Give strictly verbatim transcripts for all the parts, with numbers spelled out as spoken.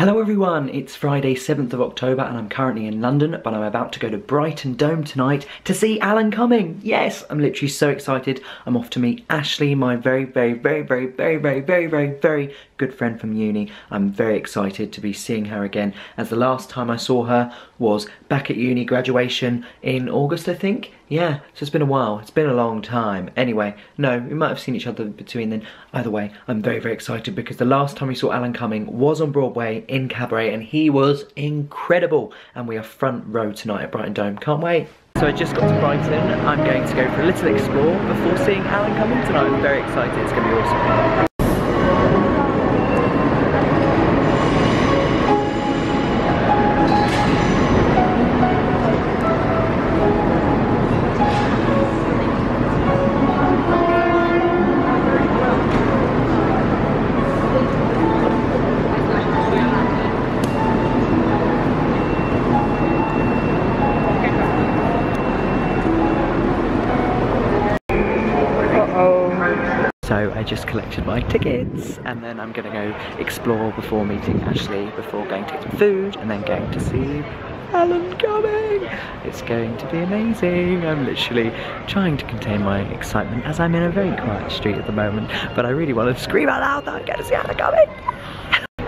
Hello everyone, it's Friday seventh of October and I'm currently in London, but I'm about to go to Brighton Dome tonight to see Alan Cumming. Yes, I'm literally so excited. I'm off to meet Ashley, my very, very, very, very, very, very, very, very, very good friend from uni. I'm very excited to be seeing her again, as the last time I saw her was back at uni graduation in August, I think. Yeah, so it's been a while, it's been a long time. Anyway, no, we might have seen each other between then. Either way, I'm very, very excited because the last time we saw Alan Cumming was on Broadway in Cabaret and he was incredible. And we are front row tonight at Brighton Dome, can't wait. So I just got to Brighton, I'm going to go for a little explore before seeing Alan Cumming tonight. I'm very excited, it's gonna be awesome. So I just collected my tickets and then I'm gonna go explore before meeting Ashley, before going to get some food and then going to see Alan Cumming. It's going to be amazing. I'm literally trying to contain my excitement as I'm in a very quiet street at the moment, but I really want to scream out loud that I'm going to see Alan Cumming.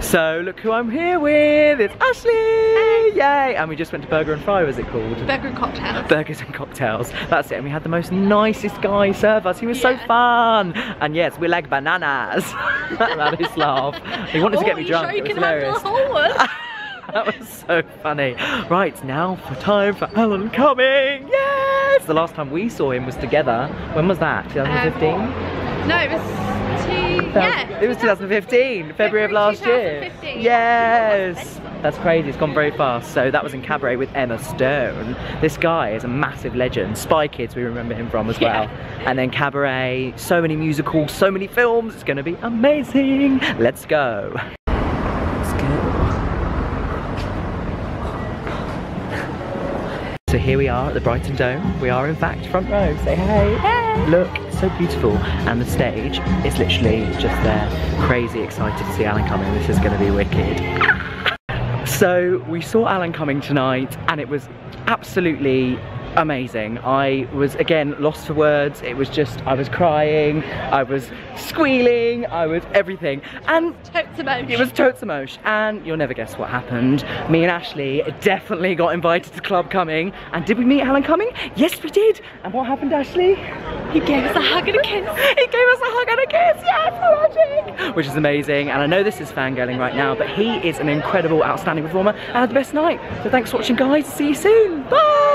So look who I'm here with, it's Ashley! Hey. Yay! And we just went to Burger and Fry, was it called? Burger and Cocktails. Burgers and Cocktails, that's it. And we had the most nicest guy serve us, he was yeah. so fun! And yes, we like bananas! That is laugh. He wanted oh, to get me drunk, sure you it was can hilarious. Have the whole That was so funny. Right, now for time for Alan Cumming! Yes! The last time we saw him was together, when was that? twenty fifteen? Um, no, it was... Yeah, it was twenty fifteen, February of last year. Yes, that's crazy, it's gone very fast. So that was in Cabaret with Emma Stone. This guy is a massive legend. Spy Kids we remember him from as well. Yeah. And then Cabaret, so many musicals, so many films, it's gonna be amazing. Let's go. So here we are at the Brighton Dome. We are in fact front row. Say hey. Hey. Look, it's so beautiful. And the stage is literally just there. Crazy excited to see Alan Cumming. This is gonna be wicked. So we saw Alan Cumming tonight and it was absolutely amazing. I was again lost for words. It was just, I was crying, I was squealing, I was everything. And totes emotion. It was totes emotion. And you'll never guess what happened. Me and Ashley definitely got invited to Club Cumming. And did we meet Alan Cumming? Yes, we did. And what happened, Ashley? He gave us a hug and a kiss. He gave us a hug and a kiss. Yes, magic. Which is amazing. And I know this is fangirling right now, but he is an incredible, outstanding performer and had the best night. So thanks for watching, guys. See you soon. Bye.